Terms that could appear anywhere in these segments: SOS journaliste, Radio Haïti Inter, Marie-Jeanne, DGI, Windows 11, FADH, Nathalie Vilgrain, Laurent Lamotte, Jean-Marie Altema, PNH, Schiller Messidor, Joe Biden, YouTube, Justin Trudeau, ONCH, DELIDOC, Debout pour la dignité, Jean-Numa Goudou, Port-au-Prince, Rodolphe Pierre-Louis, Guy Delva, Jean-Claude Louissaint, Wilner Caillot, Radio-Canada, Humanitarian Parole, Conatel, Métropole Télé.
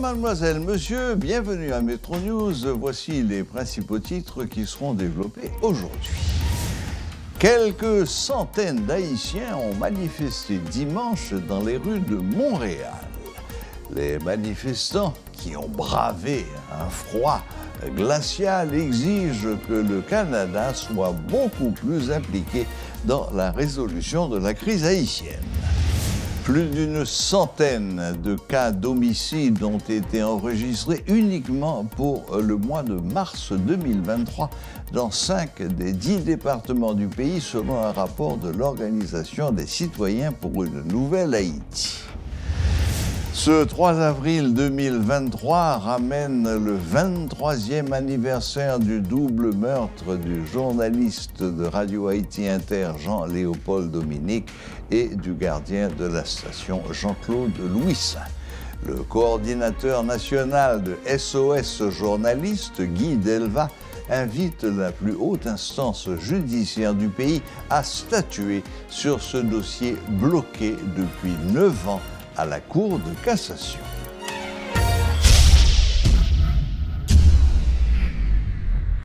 Mesdames, Mademoiselles, Monsieur, bienvenue à Métro News. Voici les principaux titres qui seront développés aujourd'hui. Quelques centaines d'Haïtiens ont manifesté dimanche dans les rues de Montréal. Les manifestants qui ont bravé un froid glacial exigent que le Canada soit beaucoup plus impliqué dans la résolution de la crise haïtienne. Plus d'une centaine de cas d'homicide ont été enregistrés uniquement pour le mois de mars 2023 dans 5 des 10 départements du pays, selon un rapport de l'Organisation des citoyens pour une nouvelle Haïti. Ce 3 avril 2023 ramène le 23e anniversaire du double meurtre du journaliste de Radio Haïti Inter Jean-Léopold Dominique et du gardien de la station Jean-Claude Louissaint. Le coordinateur national de SOS journaliste Guy Delva invite la plus haute instance judiciaire du pays à statuer sur ce dossier bloqué depuis 9 ans à la Cour de cassation.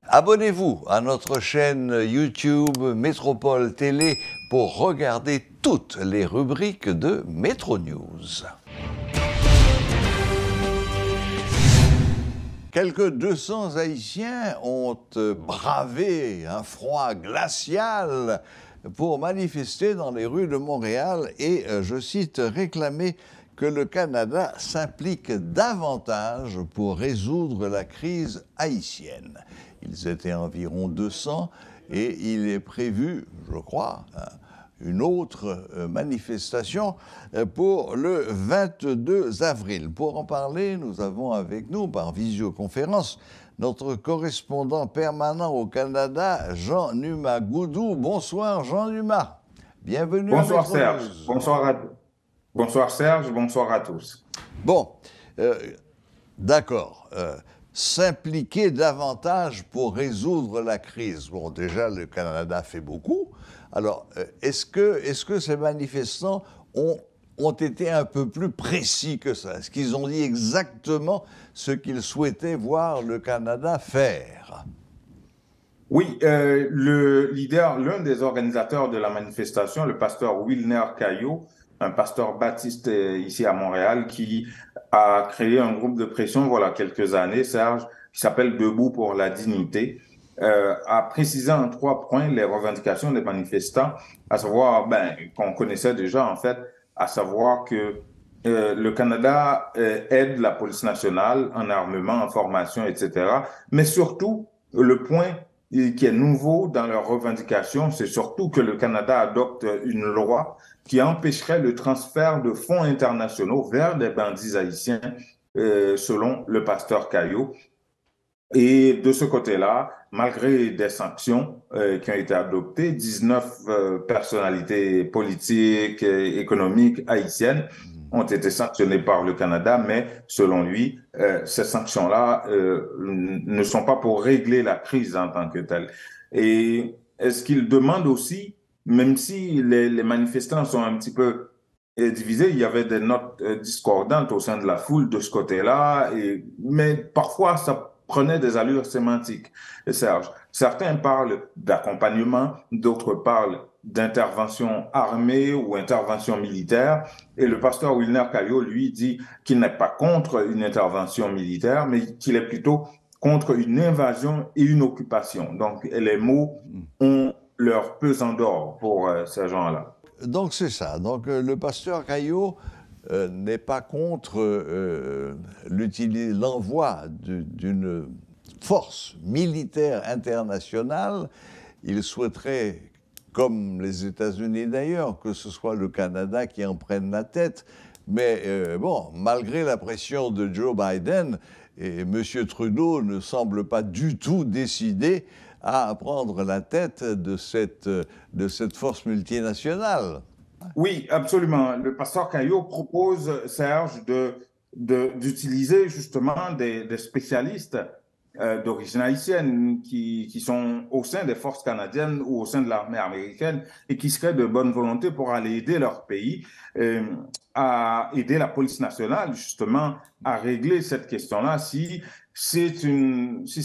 Abonnez-vous à notre chaîne YouTube Métropole Télé pour regarder toutes les rubriques de Métro News. Quelques 200 Haïtiens ont bravé un froid glacial pour manifester dans les rues de Montréal et, je cite, réclamer que le Canada s'implique davantage pour résoudre la crise haïtienne. Ils étaient environ 200 et il est prévu, je crois, une autre manifestation pour le 22 avril. Pour en parler, nous avons avec nous par visioconférence notre correspondant permanent au Canada, Jean-Numa Goudou. Bonsoir Jean-Numa, bienvenue. Bonsoir Serge, bonsoir à tous. Bon, d'accord. S'impliquer davantage pour résoudre la crise. Bon, déjà le Canada fait beaucoup. Alors, est-ce que ces manifestants ont été un peu plus précis que ça? Est-ce qu'ils ont dit exactement ce qu'ils souhaitaient voir le Canada faire? Oui, le leader, l'un des organisateurs de la manifestation, le pasteur Wilner Caillot, un pasteur baptiste ici à Montréal, qui a créé un groupe de pression, voilà, quelques années, Serge, qui s'appelle Debout pour la dignité, a précisé en 3 points les revendications des manifestants, à savoir, qu'on connaissait déjà en fait, à savoir que le Canada aide la police nationale en armement, en formation, etc. Mais surtout, le point qui est nouveau dans leurs revendications, c'est surtout que le Canada adopte une loi qui empêcherait le transfert de fonds internationaux vers des bandits haïtiens, selon le pasteur Caillot. Et de ce côté-là, malgré des sanctions qui ont été adoptées, 19 personnalités politiques et économiques haïtiennes ont été sanctionnées par le Canada, mais selon lui, ces sanctions-là ne sont pas pour régler la crise en tant que telle. Et est-ce qu'il demande aussi, même si les manifestants sont un petit peu divisés, il y avait des notes discordantes au sein de la foule de ce côté-là, mais parfois ça prenait des allures sémantiques, Serge. Certains parlent d'accompagnement, d'autres parlent d'intervention armée ou intervention militaire. Et le pasteur Wilner Caillot, lui, dit qu'il n'est pas contre une intervention militaire, mais qu'il est plutôt contre une invasion et une occupation. Donc, les mots ont leur pesant d'or pour ces gens-là. Donc, c'est ça. Donc, le pasteur Caillot n'est pas contre l'envoi d'une force militaire internationale. Il souhaiterait, comme les États-Unis d'ailleurs, que ce soit le Canada qui en prenne la tête. Mais bon, malgré la pression de Joe Biden, et M. Trudeau ne semble pas du tout décidé à prendre la tête de cette force multinationale. Oui, absolument. Le pasteur Caillot propose, Serge, d'utiliser justement des spécialistes d'origine haïtienne qui sont au sein des forces canadiennes ou au sein de l'armée américaine et qui seraient de bonne volonté pour aller aider leur pays, à aider la police nationale justement à régler cette question-là si c'est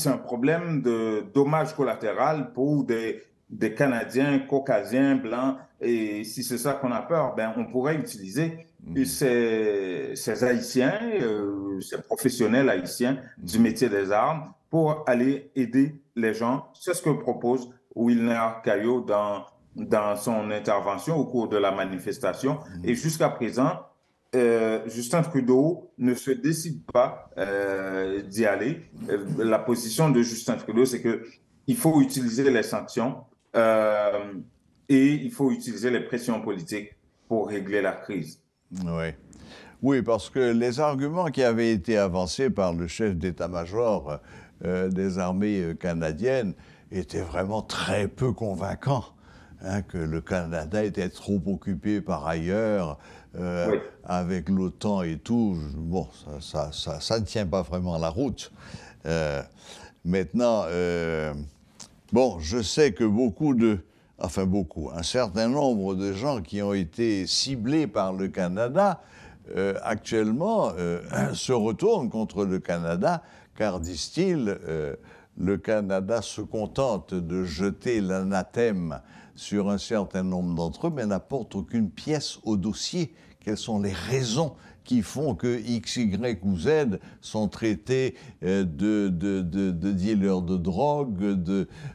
un problème de dommages collatéral pour des Canadiens, Caucasiens, Blancs, et si c'est ça qu'on a peur, ben on pourrait utiliser ces Haïtiens, ces professionnels haïtiens du métier des armes pour aller aider les gens. C'est ce que propose Wilner Caillot dans son intervention au cours de la manifestation. Et jusqu'à présent, Justin Trudeau ne se décide pas d'y aller. La position de Justin Trudeau, c'est que il faut utiliser les sanctions et il faut utiliser les pressions politiques pour régler la crise. Oui. Oui, parce que les arguments qui avaient été avancés par le chef d'état-major des armées canadiennes étaient vraiment très peu convaincants, hein, que le Canada était trop occupé par ailleurs avec l'OTAN et tout. Bon, ça ne tient pas vraiment la route. Maintenant, bon, je sais que un certain nombre de gens qui ont été ciblés par le Canada, actuellement, se retournent contre le Canada, car, disent-ils, le Canada se contente de jeter l'anathème sur un certain nombre d'entre eux, mais n'apporte aucune pièce au dossier. Quelles sont les raisons qui font que X, Y ou Z sont traités de dealers de drogue,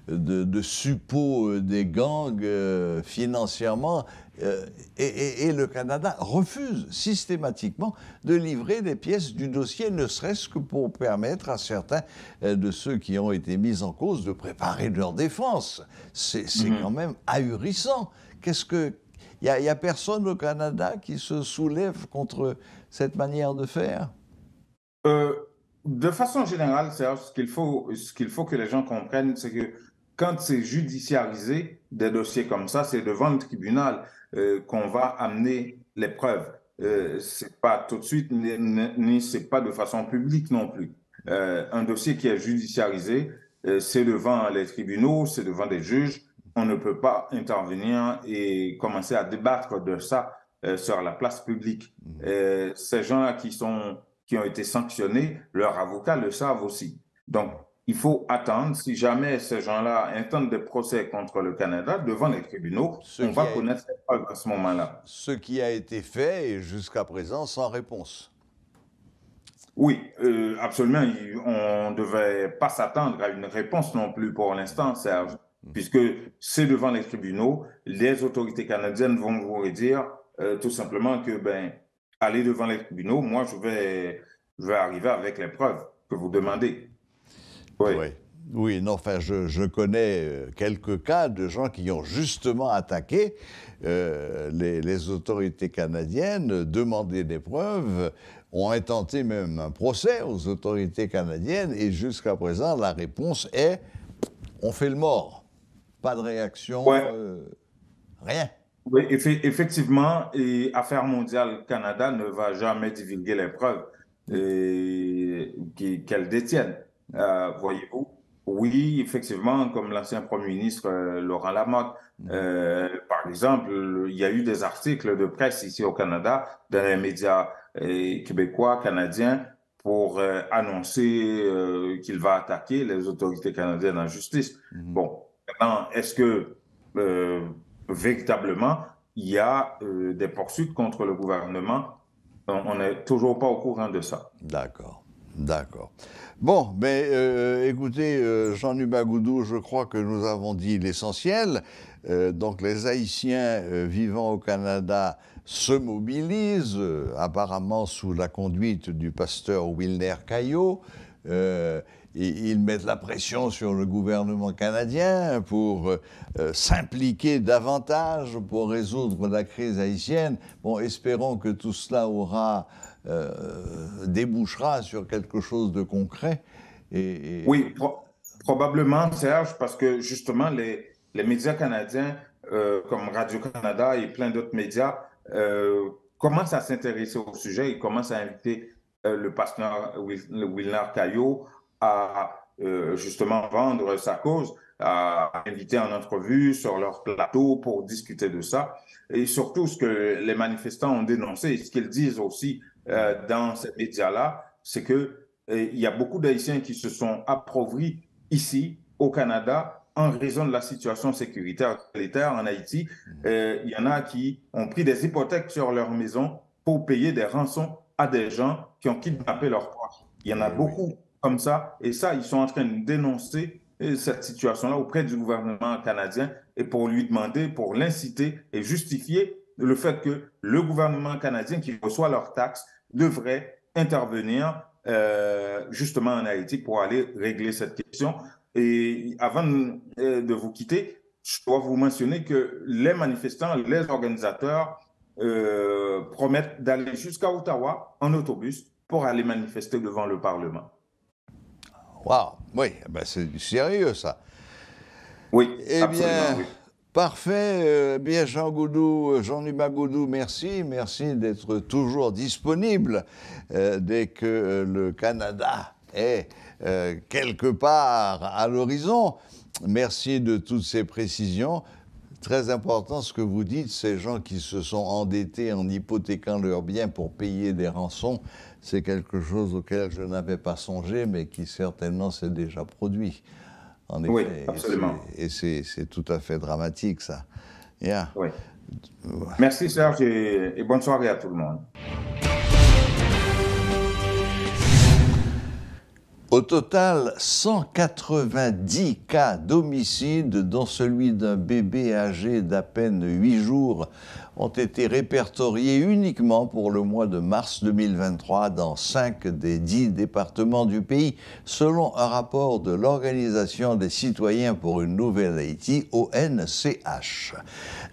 de suppôts des gangs financièrement, et le Canada refuse systématiquement de livrer des pièces du dossier, ne serait-ce que pour permettre à certains de ceux qui ont été mis en cause de préparer leur défense. C'est quand même ahurissant. Il n'y a personne au Canada qui se soulève contre cette manière de faire? De façon générale, Serge, ce qu'il faut que les gens comprennent, c'est que quand c'est judiciarisé, des dossiers comme ça, c'est devant le tribunal qu'on va amener les preuves. C'est pas tout de suite, ni c'est pas de façon publique non plus. Un dossier qui est judiciarisé, c'est devant les tribunaux, c'est devant des juges. On ne peut pas intervenir et commencer à débattre de ça sur la place publique. Ces gens-là qui ont été sanctionnés, leurs avocats le savent aussi. Donc, il faut attendre. Si jamais ces gens-là intentent des procès contre le Canada devant les tribunaux, on va connaître les preuves à ce moment-là. Ce qui a été fait est jusqu'à présent sans réponse. Oui, absolument. On ne devait pas s'attendre à une réponse non plus pour l'instant, Serge. Puisque c'est devant les tribunaux, les autorités canadiennes vont vous dire tout simplement que, ben, allez devant les tribunaux, moi je vais arriver avec les preuves que vous demandez. Oui. Oui, non, enfin, je connais quelques cas de gens qui ont justement attaqué les autorités canadiennes, demandé des preuves, ont intenté même un procès aux autorités canadiennes, et jusqu'à présent, la réponse est « on fait le mort ». Pas de réaction, rien. Oui, effectivement, et Affaires mondiales Canada ne va jamais divulguer les preuves qu'elles détiennent. Voyez-vous, oui, effectivement, comme l'ancien Premier ministre Laurent Lamotte, par exemple, il y a eu des articles de presse ici au Canada, dans les médias québécois, canadiens, pour annoncer qu'il va attaquer les autorités canadiennes en justice. Bon. Est-ce que véritablement il y a des poursuites contre le gouvernement? On n'est toujours pas au courant de ça. D'accord, d'accord. Bon, mais écoutez, Jean-Numa Goudou, je crois que nous avons dit l'essentiel. Donc les Haïtiens vivant au Canada se mobilisent, apparemment sous la conduite du pasteur Wilner Caillot. Ils mettent la pression sur le gouvernement canadien pour s'impliquer davantage pour résoudre la crise haïtienne. Bon, espérons que tout cela débouchera sur quelque chose de concret. Oui, probablement, Serge, parce que justement, les médias canadiens, comme Radio-Canada et plein d'autres médias, commencent à s'intéresser au sujet. Ils commencent à inviter le pasteur Wilner Caillot à justement vendre sa cause, à inviter en entrevue sur leur plateau pour discuter de ça. Et surtout, ce que les manifestants ont dénoncé, ce qu'ils disent aussi dans ces médias-là, c'est qu'il y a beaucoup d'Haïtiens qui se sont appauvris ici, au Canada, en raison de la situation sécuritaire de l'État en Haïti. Il y en a qui ont pris des hypothèques sur leur maison pour payer des rançons à des gens qui ont kidnappé leurs proches. Il y en a beaucoup comme ça. Et ça, ils sont en train de dénoncer cette situation-là auprès du gouvernement canadien et pour lui demander, pour l'inciter et justifier le fait que le gouvernement canadien qui reçoit leurs taxes devrait intervenir justement en Haïti pour aller régler cette question. Et avant de vous quitter, je dois vous mentionner que les manifestants, les organisateurs promettent d'aller jusqu'à Ottawa en autobus pour aller manifester devant le Parlement. Wow, oui, ben c'est du sérieux, ça. Oui, eh absolument, bien, oui. Parfait. Bien, Jean Goudou, Jean-Numa Goudou, merci. Merci d'être toujours disponible dès que le Canada est quelque part à l'horizon. Merci de toutes ces précisions. Très important ce que vous dites, ces gens qui se sont endettés en hypothéquant leurs biens pour payer des rançons, c'est quelque chose auquel je n'avais pas songé, mais qui certainement s'est déjà produit. En effet, oui, absolument. Et c'est tout à fait dramatique, ça. Yeah. Oui. Merci Serge et bonne soirée à tout le monde. Au total, 190 cas d'homicide, dont celui d'un bébé âgé d'à peine 8 jours, ont été répertoriés uniquement pour le mois de mars 2023 dans 5 des 10 départements du pays, selon un rapport de l'Organisation des citoyens pour une nouvelle Haïti, ONCH.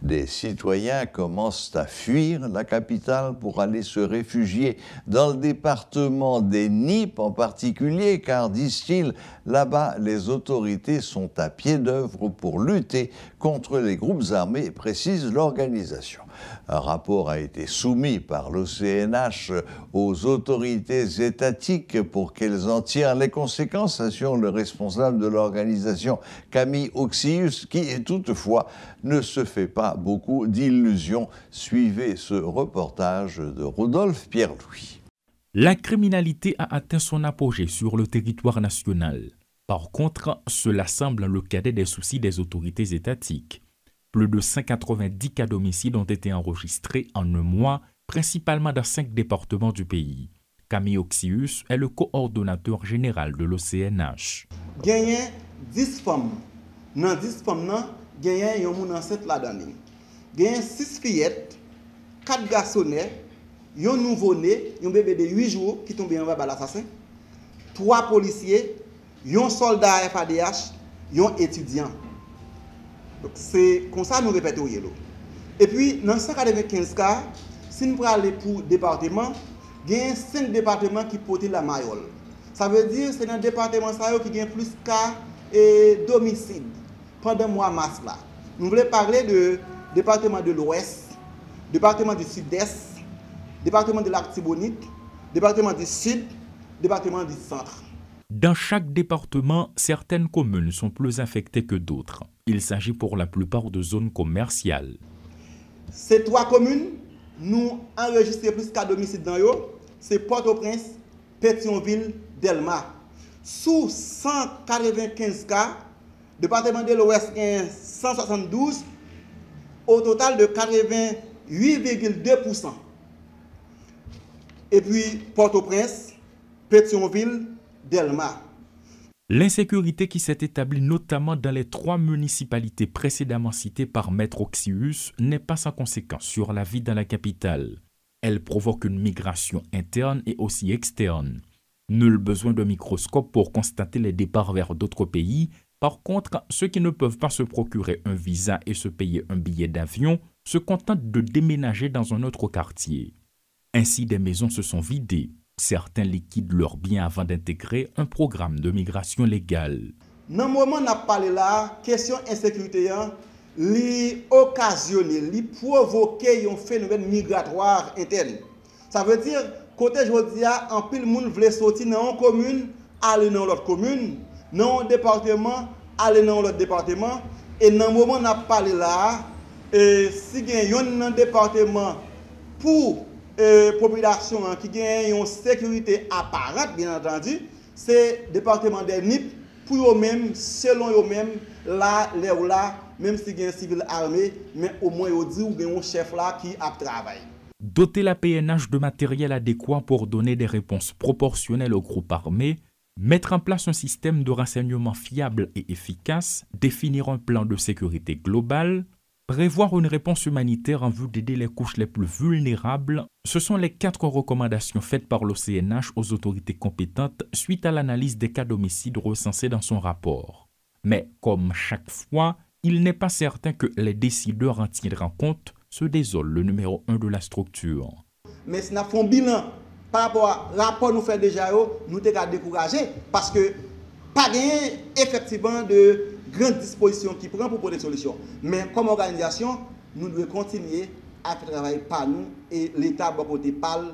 Des citoyens commencent à fuir la capitale pour aller se réfugier dans le département des Nippes en particulier, car, disent-ils, là-bas, les autorités sont à pied d'œuvre pour lutter contre les groupes armés, précise l'organisation. Un rapport a été soumis par l'OCNH aux autorités étatiques pour qu'elles en tirent les conséquences, assure le responsable de l'organisation, Camille Occius, qui, toutefois, ne se fait pas beaucoup d'illusions. Suivez ce reportage de Rodolphe Pierre-Louis. La criminalité a atteint son apogée sur le territoire national. Par contre, cela semble le cadet des soucis des autorités étatiques. Plus de 190 cas d'homicide ont été enregistrés en un mois, principalement dans 5 départements du pays. Camille Occius est le coordonnateur général de l'OCNH. Il y a 10 femmes. Dans 10 femmes, il y a 7 là-dedans. Il y a 6 fillettes, 4 garçonnets, un nouveau-né, un bébé de 8 jours qui tombe en bas de l'assassin, 3 policiers, un soldat FADH, un étudiant. C'est comme ça que nous répétons. Et puis, dans 195 cas, si nous prenons pour département, il y a 5 départements qui portent la mayole. Ça veut dire que c'est dans le département qui a plus de cas d'homicide pendant le mois de mars. Nous voulons parler du département de l'Ouest, département du Sud-Est, département de l'Artibonite, département du Sud, département du Centre. Dans chaque département, certaines communes sont plus affectées que d'autres. Il s'agit pour la plupart de zones commerciales. Ces 3 communes, nous enregistrons plus qu'à domicile dans eux. C'est Port-au-Prince, Pétionville, Delmas. Sous 195 cas, département de l'Ouest 172, au total de 88,2%. Et puis, Port-au-Prince, Pétionville, Delmas. L'insécurité qui s'est établie notamment dans les 3 municipalités précédemment citées par Maître Occius n'est pas sans conséquence sur la vie dans la capitale. Elle provoque une migration interne et aussi externe. Nul besoin de microscope pour constater les départs vers d'autres pays. Par contre, ceux qui ne peuvent pas se procurer un visa et se payer un billet d'avion se contentent de déménager dans un autre quartier. Ainsi, des maisons se sont vidées. Certains liquident leurs biens avant d'intégrer un programme de migration légale. Dans le moment où on a parlé là, question insécurité, li occasionne, li provoque un phénomène migratoire interne. Ça veut dire, côté Jodia, en pile monde voulait sortir dans une commune, aller dans l'autre commune, dans un département, aller dans l'autre département. Et dans le moment où on a parlé là, si il y a un département pour la population qui a une sécurité apparente, bien entendu, c'est le département des NIP pour eux-mêmes, selon eux-mêmes, là, là ou là, même si il y a un civil armé, mais au moins ils disent qu'il y a un chef là qui a travaillé. Doter la PNH de matériel adéquat pour donner des réponses proportionnelles au groupe armé, mettre en place un système de renseignement fiable et efficace, définir un plan de sécurité global, prévoir une réponse humanitaire en vue d'aider les couches les plus vulnérables, ce sont les 4 recommandations faites par l'OCNH aux autorités compétentes suite à l'analyse des cas d'homicide recensés dans son rapport. Mais comme chaque fois, il n'est pas certain que les décideurs en tiendront compte, se désole le numéro 1 de la structure. Mais ce n'a pas un bilan par rapport au rapport que nous faisons déjà, nous sommes découragés parce que pas gagné effectivement de grande disposition qui prend pour trouver des solutions. Mais comme organisation, nous devons continuer à travailler par nous et l'État va porter par nous.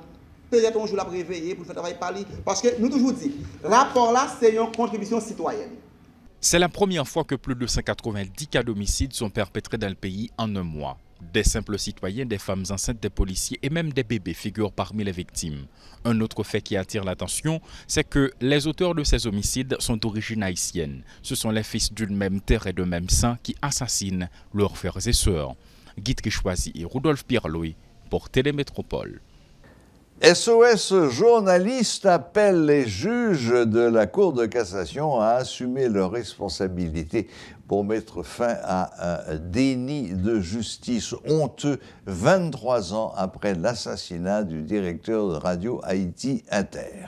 Peut-être un jour la réveiller pour faire travailler par lui. Parce que nous toujours dit, rapport là, c'est une contribution citoyenne. C'est la première fois que plus de 190 cas d'homicide sont perpétrés dans le pays en un mois. Des simples citoyens, des femmes enceintes, des policiers et même des bébés figurent parmi les victimes. Un autre fait qui attire l'attention, c'est que les auteurs de ces homicides sont d'origine haïtienne. Ce sont les fils d'une même terre et de même sang qui assassinent leurs frères et sœurs. Guy Delva et Rodolphe Pierre-Louis pour Télé Métropole. SOS journaliste appelle les juges de la Cour de cassation à assumer leurs responsabilités pour mettre fin à un déni de justice honteux 23 ans après l'assassinat du directeur de Radio Haïti Inter.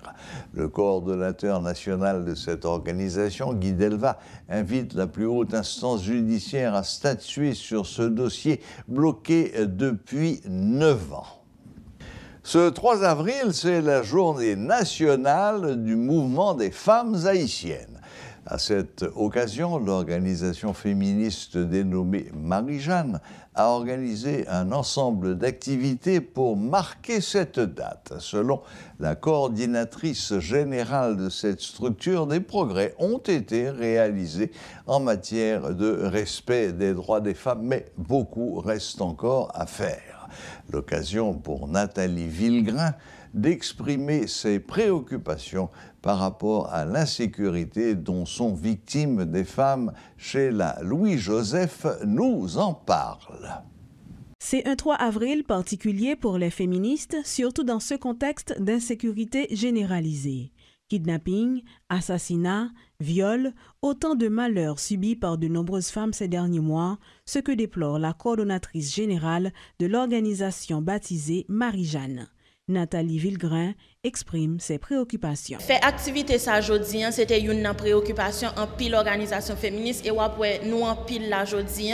Le coordonnateur national de cette organisation, Guy Delva, invite la plus haute instance judiciaire à statuer sur ce dossier bloqué depuis 9 ans. Ce 3 avril, c'est la journée nationale du mouvement des femmes haïtiennes. À cette occasion, l'organisation féministe dénommée Marie-Jeanne a organisé un ensemble d'activités pour marquer cette date. Selon la coordinatrice générale de cette structure, des progrès ont été réalisés en matière de respect des droits des femmes, mais beaucoup reste encore à faire. L'occasion pour Nathalie Vilgrain d'exprimer ses préoccupations par rapport à l'insécurité dont sont victimes des femmes chez la Louis-Joseph nous en parle. C'est un 3 avril particulier pour les féministes, surtout dans ce contexte d'insécurité généralisée. Kidnapping, assassinat, viol, autant de malheurs subis par de nombreuses femmes ces derniers mois, ce que déplore la coordonnatrice générale de l'organisation baptisée Marie-Jeanne. Nathalie Vilgrain exprime ses préoccupations. Faire activité ça aujourd'hui, c'était une préoccupation en pile organisation féministe et après nous en pile la aujourd'hui,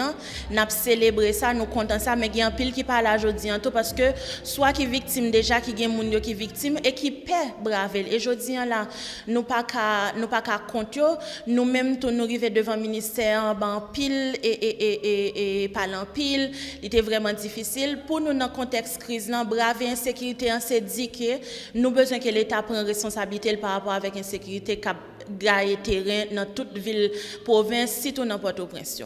n'a célébré ça, nous content ça mais il y a en pile qui parle aujourd'hui tout parce que soit qui victime déjà qui gagne monde qui victime et qui paie bravel et aujourd'hui là nous pas qu'à compter nous même tout nous arriver devant ministère ben pile et pas en pile, il était vraiment difficile pour nous dans contexte crise là braver insécurité en s'est dit que nous besoin que l'État prenne responsabilité par rapport avec l'insécurité qui a gagné terrain dans toute ville, province, surtout dans Port-au-Prince.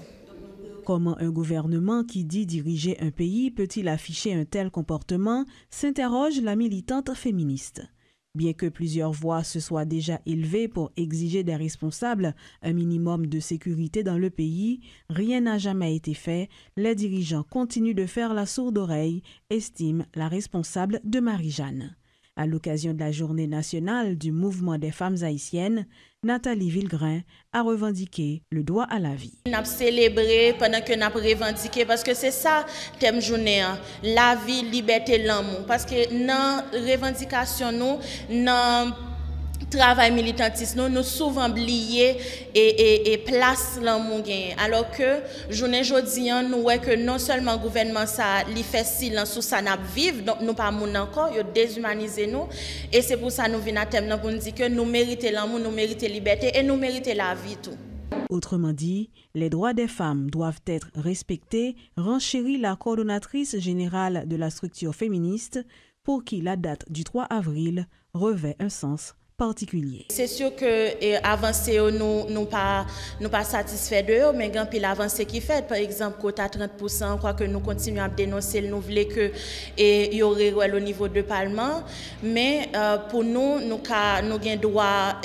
Comment un gouvernement qui dit diriger un pays peut-il afficher un tel comportement, s'interroge la militante féministe. Bien que plusieurs voix se soient déjà élevées pour exiger des responsables un minimum de sécurité dans le pays, rien n'a jamais été fait, les dirigeants continuent de faire la sourde oreille, estime la responsable de Marie-Jeanne. À l'occasion de la Journée nationale du mouvement des femmes haïtiennes, Nathalie Vilgrain a revendiqué le droit à la vie. Nous avons célébré pendant que nous avons revendiqué parce que c'est ça le thème journée, la vie, liberté, l'amour. Parce que dans la revendication, dans le travail militantiste, nous avons souvent oublié et place l'amour. Alors que journée aujourd'hui, nous voyons que non seulement le gouvernement fait silence sur ça nous vivons, donc nous pas moun encore, il déshumanise nous. Et c'est pour ça que nous venons à thème pour nous dire que nous méritons l'amour, nous méritons la liberté et nous méritons la vie tout. Autrement dit, les droits des femmes doivent être respectés, renchérit la coordonnatrice générale de la structure féministe pour qui la date du 3 avril revêt un sens particulier. C'est sûr que l'avancée, nous ne sommes pas satisfaits de eux, mais il y a un peu l'avancée qui fait. Par exemple, quota 30%, quoi que nous continuons à dénoncer, nous voulons qu'il y aurait au niveau du Parlement. Mais pour nous, nous avons droit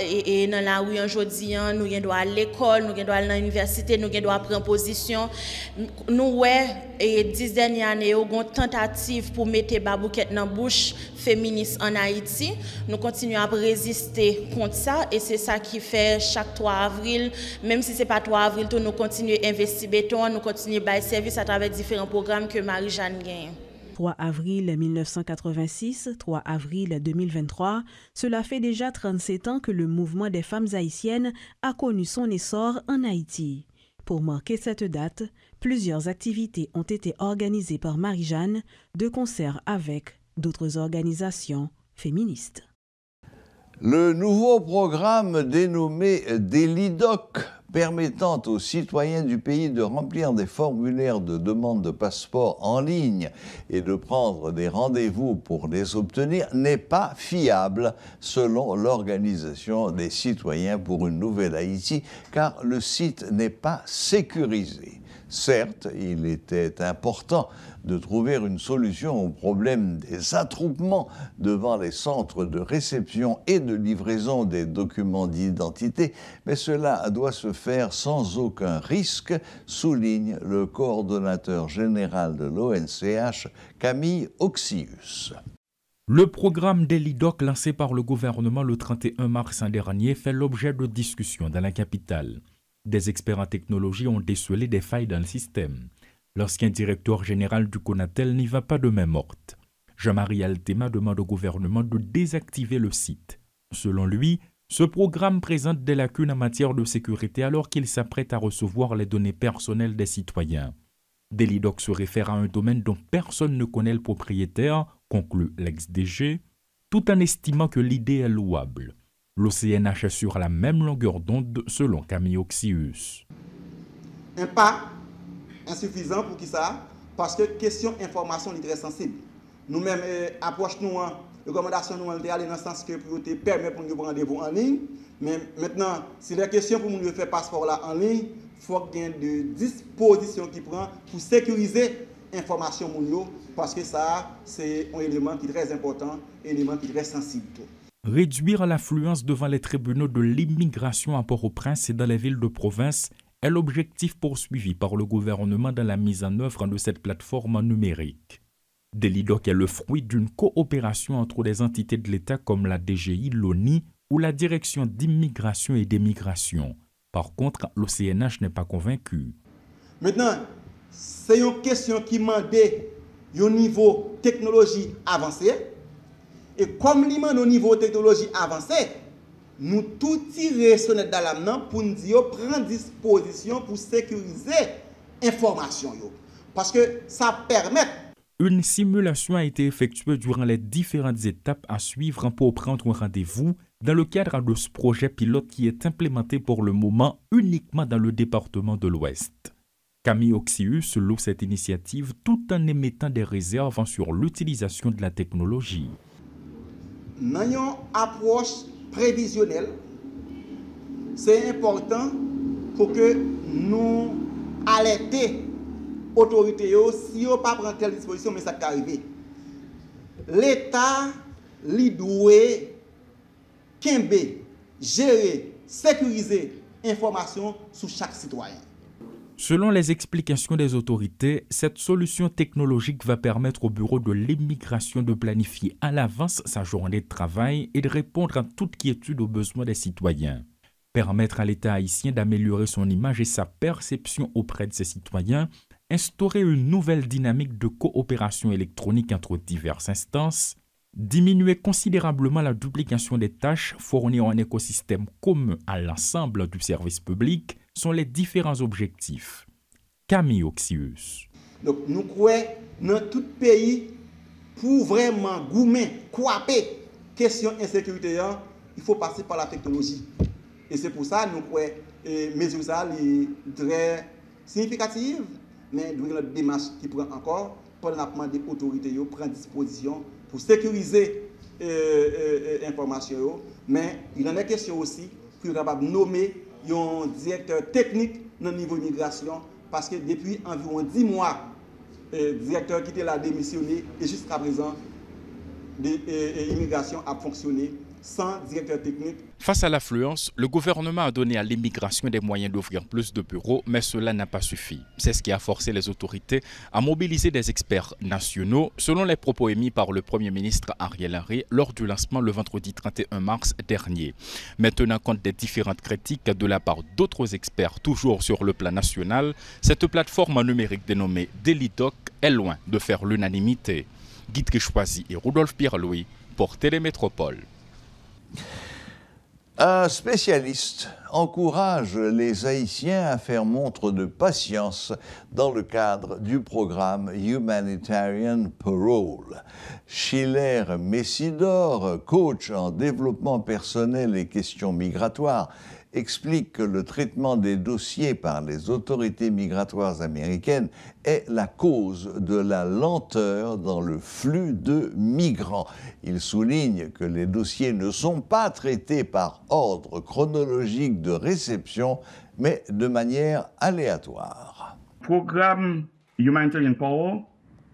dans la rue aujourd'hui, nous avons droit à l'école, nous avons droit à l'université, nous avons droit à prendre position. Nous, et 10 dernières années, nous avons une tentative pour mettre babouquette dans la bouche féministe en Haïti. Nous continuons à résister contre ça et c'est ça qui fait chaque 3 avril, même si ce n'est pas 3 avril, nous continuons à investir béton, nous continuons à servir à travers différents programmes que Marie-Jeanne gagne. 3 avril 1986, 3 avril 2023, cela fait déjà 37 ans que le mouvement des femmes haïtiennes a connu son essor en Haïti. Pour marquer cette date, plusieurs activités ont été organisées par Marie-Jeanne, de concert avec d'autres organisations féministes. Le nouveau programme dénommé DELIDOC, permettant aux citoyens du pays de remplir des formulaires de demande de passeport en ligne et de prendre des rendez-vous pour les obtenir, n'est pas fiable selon l'Organisation des citoyens pour une nouvelle Haïti, car le site n'est pas sécurisé. Certes, il était important de trouver une solution au problème des attroupements devant les centres de réception et de livraison des documents d'identité, mais cela doit se faire sans aucun risque, souligne le coordonnateur général de l'ONCH, Camille Occius. Le programme DELIDOC lancé par le gouvernement le 31 mars dernier fait l'objet de discussions dans la capitale. Des experts en technologie ont décelé des failles dans le système. L'ancien directeur général du Conatel n'y va pas de main morte. Jean-Marie Altema demande au gouvernement de désactiver le site. Selon lui, ce programme présente des lacunes en matière de sécurité alors qu'il s'apprête à recevoir les données personnelles des citoyens. DELIDOC se réfère à un domaine dont personne ne connaît le propriétaire, conclut l'ex-DG, tout en estimant que l'idée est louable. L'OCNH est sur la même longueur d'onde selon Camille Occius. Un pas insuffisant pour qui ça? Parce que question information est très sensible. Nous-mêmes, approche nous, recommandation nous, on est allé dans le sens que priorité permet pour nous prendre rendez-vous en ligne. Mais maintenant, si la question pour nous faire passeport là en ligne, il faut qu'il y ait des dispositions qui prend pour sécuriser l'information parce que ça, c'est un élément qui est très important, un élément qui est très sensible. Réduire l'affluence devant les tribunaux de l'immigration à Port-au-Prince et dans les villes de province est l'objectif poursuivi par le gouvernement dans la mise en œuvre de cette plateforme numérique. DELIDOC est le fruit d'une coopération entre des entités de l'État comme la DGI, l'ONI ou la Direction d'immigration et d'émigration. Par contre, l'OCNH n'est pas convaincu. Maintenant, c'est une question qui demande un niveau technologie avancé. Et comme l'imman au niveau technologie avancée, nous tout tirer sur notre dalam pour nous dire prendre disposition pour sécuriser l'information. Parce que ça permet. Une simulation a été effectuée durant les différentes étapes à suivre pour prendre un rendez-vous dans le cadre de ce projet pilote qui est implémenté pour le moment uniquement dans le département de l'Ouest. Camille Occius loue cette initiative tout en émettant des réserves sur l'utilisation de la technologie. Dans une approche prévisionnelle, c'est important pour que nous alertions les autorités si nous ne prenons pas telle disposition, mais ça peut arriver. L'État doit gérer, sécuriser l'information sur chaque citoyen. Selon les explications des autorités, cette solution technologique va permettre au bureau de l'immigration de planifier à l'avance sa journée de travail et de répondre à toute quiétude aux besoins des citoyens. Permettre à l'État haïtien d'améliorer son image et sa perception auprès de ses citoyens, instaurer une nouvelle dynamique de coopération électronique entre diverses instances, diminuer considérablement la duplication des tâches, fournir un écosystème commun à l'ensemble du service public, sont les différents objectifs. Camille Occius. Donc, nous croyons dans tout pays, pour vraiment goumer, couper question insécurité, il faut passer par la technologie. Et c'est pour ça que nous croyons que mesures sont très significatives, mais dans notre démarche qui prend encore, pour la demande des autorités, prendre disposition pour sécuriser informations. Mais il en est question aussi pour capable de nommer un directeur technique dans le niveau immigration. Parce que depuis environ 10 mois, le directeur qui était là démissionné et jusqu'à présent, l'immigration a fonctionné sans directeur technique. Face à l'affluence, le gouvernement a donné à l'immigration des moyens d'ouvrir plus de bureaux, mais cela n'a pas suffi. C'est ce qui a forcé les autorités à mobiliser des experts nationaux, selon les propos émis par le Premier ministre Ariel Henry lors du lancement le vendredi 31 mars dernier. Mais tenant compte des différentes critiques de la part d'autres experts, toujours sur le plan national, cette plateforme numérique dénommée DELIDOC est loin de faire l'unanimité. Guy Delva et Rodolphe Pierre-Louis pour Télé Métropole. Un spécialiste encourage les Haïtiens à faire montre de patience dans le cadre du programme Humanitarian Parole. Schiller Messidor, coach en développement personnel et questions migratoires, explique que le traitement des dossiers par les autorités migratoires américaines est la cause de la lenteur dans le flux de migrants. Il souligne que les dossiers ne sont pas traités par ordre chronologique de réception, mais de manière aléatoire. Le programme Humanitarian Parole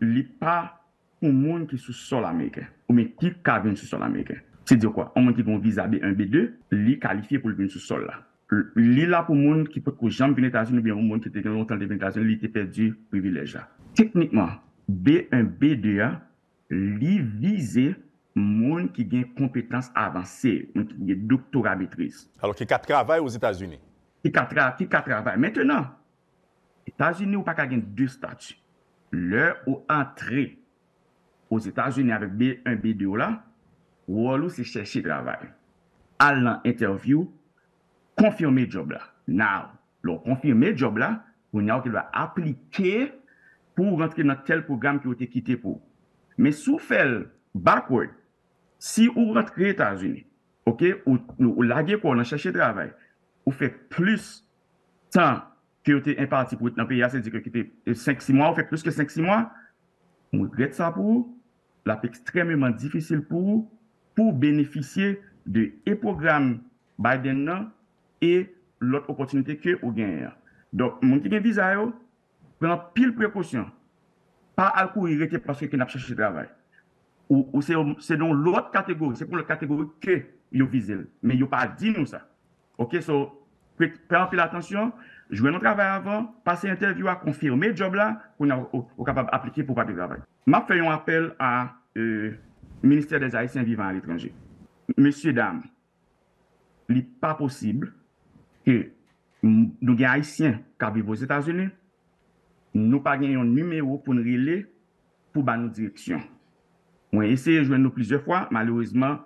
n'est pas un monde qui est sous sol américain, mais qui est sous sol américain. C'est-à-dire quoi? On dit qu'on visa B1, B2, il est qualifié pour le venir sous sol là. Il est là pour les gens qui peuvent jamais venir aux États-Unis ou bien les gens qui étaient longtemps venus aux États-Unis, ils étaient perdus privilèges. Techniquement, B1, B2, il vise les gens qui ont des compétences avancées, qui ont des doctorats maîtrise. Alors, qui travaille aux États-Unis? Qui travaille. Maintenant, les États-Unis n'ont pas qu'à gagner deux statuts. L'heure où entrer aux États-Unis avec B1, B2 là, Wallou, c'est chercher travail. Allant interview, confirmer job là. Now, l'on confirme job là, on a qu'il va appliquer pour rentrer dans tel programme qui a été quitté pour. Mais sous fait backward, si vous rentrez aux États-Unis, ok, ou laguez quoi, on cherche travail, vous faites plus de temps que vous avez imparti pour être dans le pays, c'est-à-dire que vous avez 5-6 mois, vous faites plus que 5-6 mois, vous regrettez ça pour vous, la paix extrêmement difficile pour vous, pour bénéficier de et programme Biden et l'autre opportunité que vous gagnez. Donc, mon petit visa, prend pile précaution. Pas à courir parce que vous n'avez pas cherché travail. Ou c'est dans l'autre catégorie, c'est pour la catégorie que vous visez. Mais vous n'avez pas dit nous ça. Ok, so, prends pile attention, jouez notre travail avant, passez interview à confirmer le job là, qu'on est capable d'appliquer pour pas de travail. Je fais un appel à. Ministère des Haïtiens vivant à l'étranger. Messieurs, dames, il n'est pas possible que nous, les Haïtiens qui vivent aux États-Unis, nous pas un numéro pour nous relayer pour nos directions. Moi, j'ai essayé de joindre nous plusieurs fois, malheureusement.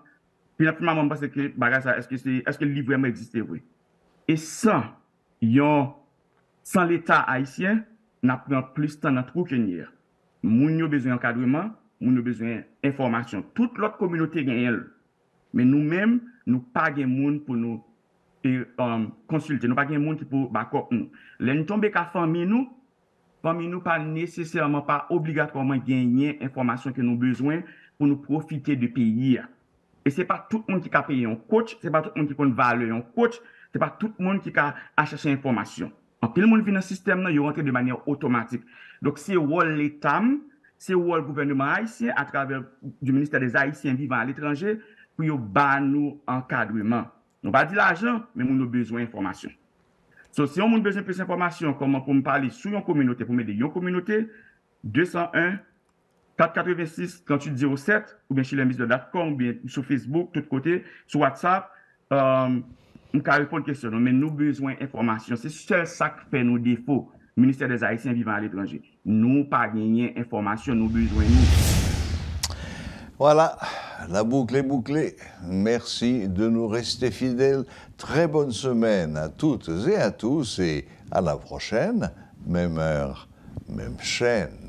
Puis, je pense que est-ce que le livre existe? Oui. Et sans l'État haïtien, nous prenons plus de temps dans le trou que nous. Nous avons besoin d'encadrement. Nous avons besoin d'informations. Toute l'autre communauté gagne. Mais nous-mêmes, nous n'avons pas de monde pour nous consulter. Nous n'avons pas de monde pour nous back-up. Nous tombons qu'à famille nous pas nécessairement, pas obligatoirement gagner l'information que nous avons besoin pour nous profiter du pays. Et ce n'est pas tout le monde qui a payé un coach, ce n'est pas tout le monde qui a valeur un coach, ce n'est pas tout le monde qui a cherché l'information. En plus, le monde vient dans le système, il rentre de manière automatique. Donc, c'est l'État. C'est où le gouvernement haïtien, à travers le ministère des Haïtiens vivant à l'étranger, pour nous encadrement. Nous n'avons pas dit l'argent, mais nous avons besoin d'informations. Donc, si on a besoin de plus d'informations, comment pour me parler sur une communauté, pour m'aider une communauté, 201 486 3807, ou bien chez les missions.com, ou bien sur Facebook, de tous côtés, sur WhatsApp, nous pouvons répondre à la question. Mais nous avons besoin d'informations. C'est seul ça qui fait nos défauts. Ministère des Haïtiens vivant à l'étranger. Nous pas gagner information, nous besoin nous. Voilà, la boucle est bouclée. Merci de nous rester fidèles. Très bonne semaine à toutes et à tous et à la prochaine, même heure, même chaîne.